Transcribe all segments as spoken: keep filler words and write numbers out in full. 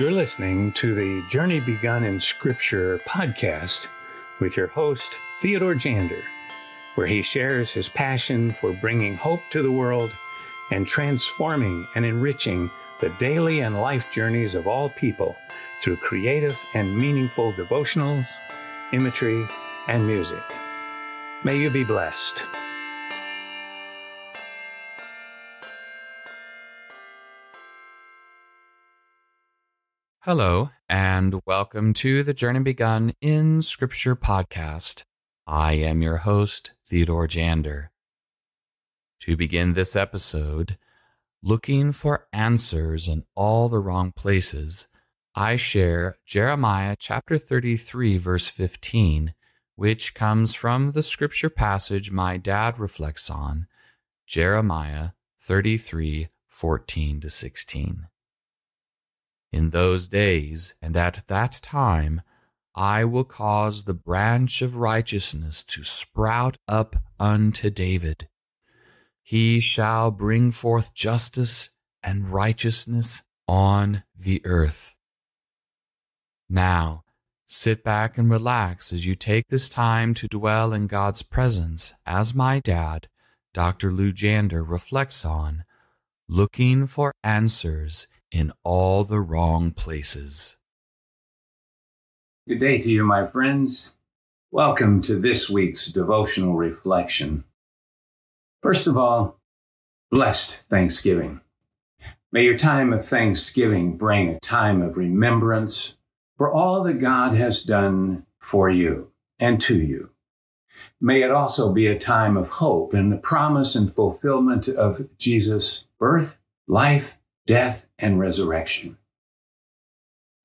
You're listening to the Journey Begun in Scripture podcast with your host, Theodore Jander, where he shares his passion for bringing hope to the world and transforming and enriching the daily and life journeys of all people through creative and meaningful devotionals, imagery, and music. May you be blessed. Hello, and welcome to the Journey Begun in Scripture podcast. I am your host, Theodore Jander. To begin this episode, looking for answers in all the wrong places, I share Jeremiah chapter thirty-three, verse fifteen, which comes from the scripture passage my dad reflects on, Jeremiah thirty-three, fourteen to sixteen. In those days and at that time, I will cause the branch of righteousness to sprout up unto David. He shall bring forth justice and righteousness on the earth. Now, sit back and relax as you take this time to dwell in God's presence as my dad, Doctor Lou Jander, reflects on looking for answers in all the wrong places. Good day to you, my friends. Welcome to this week's devotional reflection. First of all, blessed Thanksgiving. May your time of Thanksgiving bring a time of remembrance for all that God has done for you and to you. May it also be a time of hope in the promise and fulfillment of Jesus' birth, life, death, and resurrection.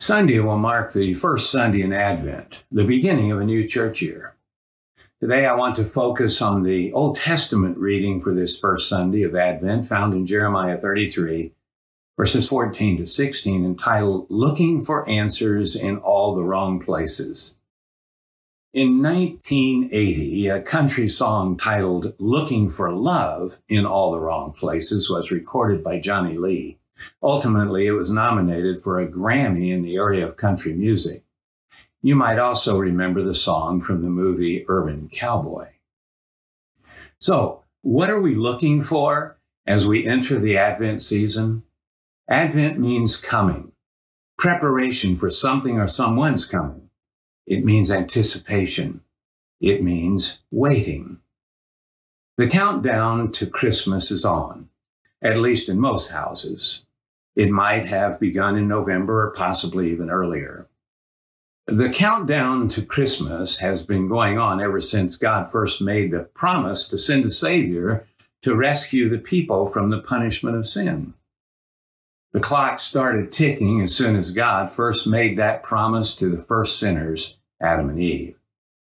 Sunday will mark the first Sunday in Advent, the beginning of a new church year. Today, I want to focus on the Old Testament reading for this first Sunday of Advent, found in Jeremiah thirty-three, verses fourteen to sixteen, entitled, Looking for Answers in All the Wrong Places. In nineteen eighty, a country song titled, Looking for Love in All the Wrong Places, was recorded by Johnny Lee. Ultimately, it was nominated for a Grammy in the area of country music. You might also remember the song from the movie Urban Cowboy. So, what are we looking for as we enter the Advent season? Advent means coming, preparation for something or someone's coming. It means anticipation. It means waiting. The countdown to Christmas is on, at least in most houses. It might have begun in November or possibly even earlier. The countdown to Christmas has been going on ever since God first made the promise to send a Savior to rescue the people from the punishment of sin. The clock started ticking as soon as God first made that promise to the first sinners, Adam and Eve.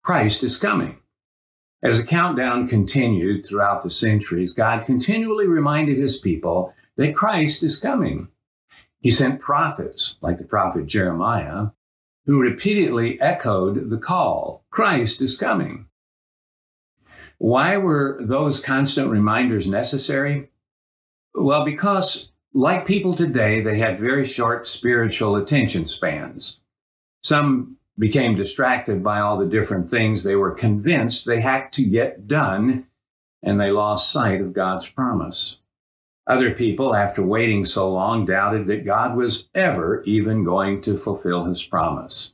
Christ is coming. As the countdown continued throughout the centuries, God continually reminded his people that Christ is coming. He sent prophets, like the prophet Jeremiah, who repeatedly echoed the call, Christ is coming. Why were those constant reminders necessary? Well, because like people today, they had very short spiritual attention spans. Some became distracted by all the different things they were convinced they had to get done, and they lost sight of God's promise. Other people, after waiting so long, doubted that God was ever even going to fulfill his promise.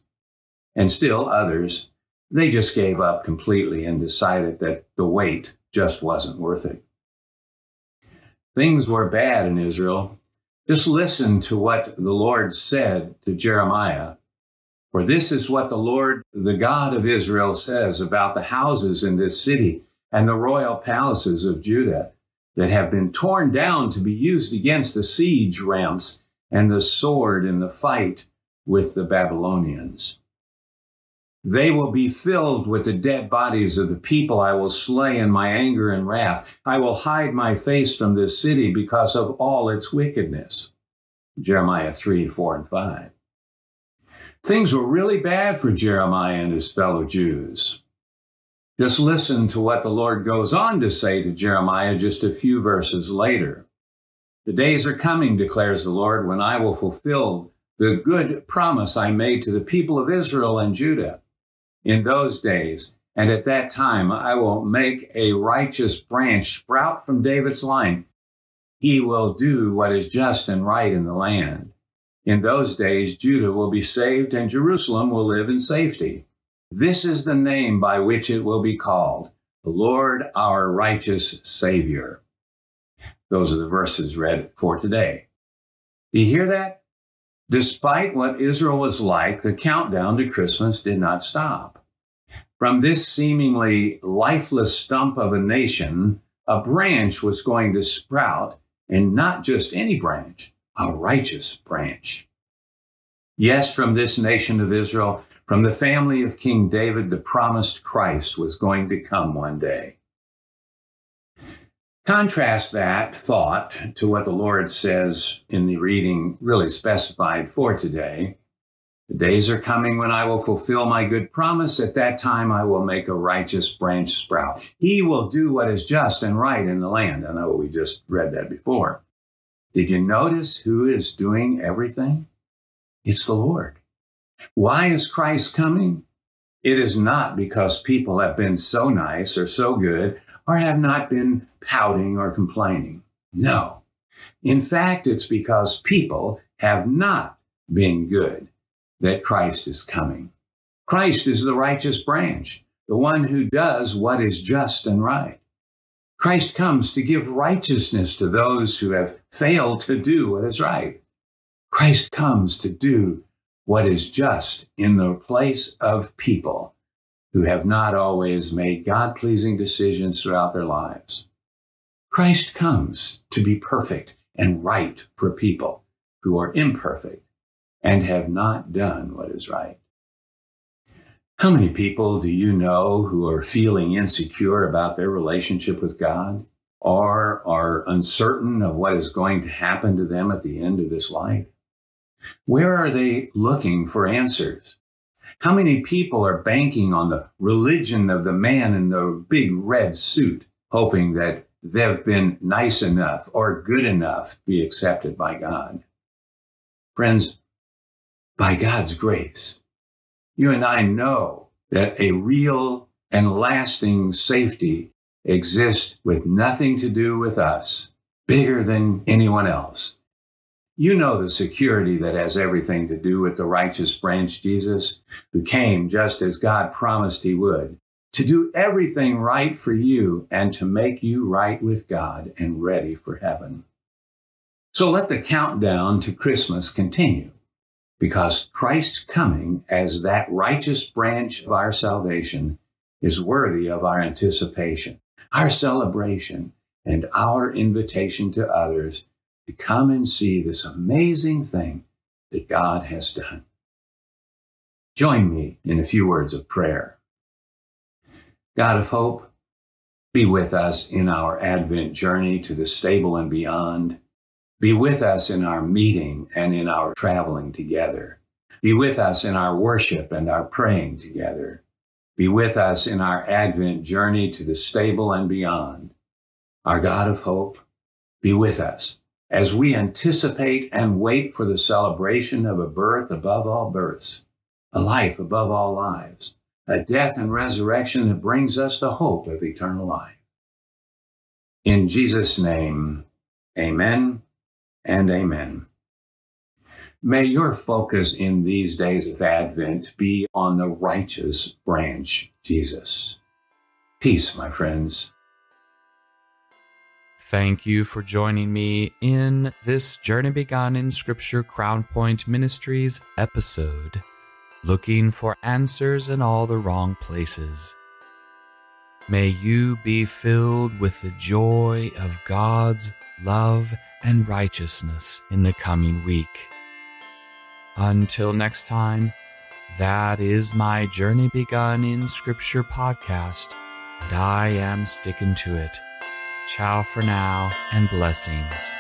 And still others, they just gave up completely and decided that the wait just wasn't worth it. Things were bad in Israel. Just listen to what the Lord said to Jeremiah. For this is what the Lord, the God of Israel, says about the houses in this city and the royal palaces of Judah that have been torn down to be used against the siege ramps and the sword in the fight with the Babylonians. They will be filled with the dead bodies of the people I will slay in my anger and wrath. I will hide my face from this city because of all its wickedness. Jeremiah three, four, and five. Things were really bad for Jeremiah and his fellow Jews. Just listen to what the Lord goes on to say to Jeremiah just a few verses later. The days are coming, declares the Lord, when I will fulfill the good promise I made to the people of Israel and Judah in those days. And at that time, I will make a righteous branch sprout from David's line. He will do what is just and right in the land. In those days, Judah will be saved and Jerusalem will live in safety. This is the name by which it will be called, the Lord our righteous Savior. Those are the verses read for today. Do you hear that? Despite what Israel was like, the countdown to Christmas did not stop. From this seemingly lifeless stump of a nation, a branch was going to sprout, and not just any branch, a righteous branch. Yes, from this nation of Israel, from the family of King David, the promised Christ was going to come one day. Contrast that thought to what the Lord says in the reading really specified for today. The days are coming when I will fulfill my good promise. At that time, I will make a righteous branch sprout. He will do what is just and right in the land. I know we just read that before. Did you notice who is doing everything? It's the Lord. Why is Christ coming? It is not because people have been so nice or so good or have not been pouting or complaining. No. In fact, it's because people have not been good that Christ is coming. Christ is the righteous branch, the one who does what is just and right. Christ comes to give righteousness to those who have failed to do what is right. Christ comes to do what is just in the place of people who have not always made God-pleasing decisions throughout their lives. Christ comes to be perfect and right for people who are imperfect and have not done what is right. How many people do you know who are feeling insecure about their relationship with God or are uncertain of what is going to happen to them at the end of this life? Where are they looking for answers? How many people are banking on the religion of the man in the big red suit, hoping that they've been nice enough or good enough to be accepted by God? Friends, by God's grace, you and I know that a real and lasting safety exists with nothing to do with us, bigger than anyone else. You know the security that has everything to do with the righteous branch, Jesus, who came just as God promised he would, to do everything right for you and to make you right with God and ready for heaven. So let the countdown to Christmas continue, because Christ's coming as that righteous branch of our salvation is worthy of our anticipation, our celebration, and our invitation to others to come and see this amazing thing that God has done. Join me in a few words of prayer. God of hope, be with us in our Advent journey to the stable and beyond. Be with us in our meeting and in our traveling together. Be with us in our worship and our praying together. Be with us in our Advent journey to the stable and beyond. Our God of hope, be with us as we anticipate and wait for the celebration of a birth above all births, a life above all lives, a death and resurrection that brings us the hope of eternal life. In Jesus' name, amen. And amen. May your focus in these days of Advent be on the righteous branch, Jesus. Peace, my friends. Thank you for joining me in this Journey Begun in Scripture Crown Point Ministries episode, Looking for Answers in All the Wrong Places. May you be filled with the joy of God's love and righteousness in the coming week. Until next time, that is my Journey Begun in Scripture podcast, and I am sticking to it. Ciao for now, and blessings.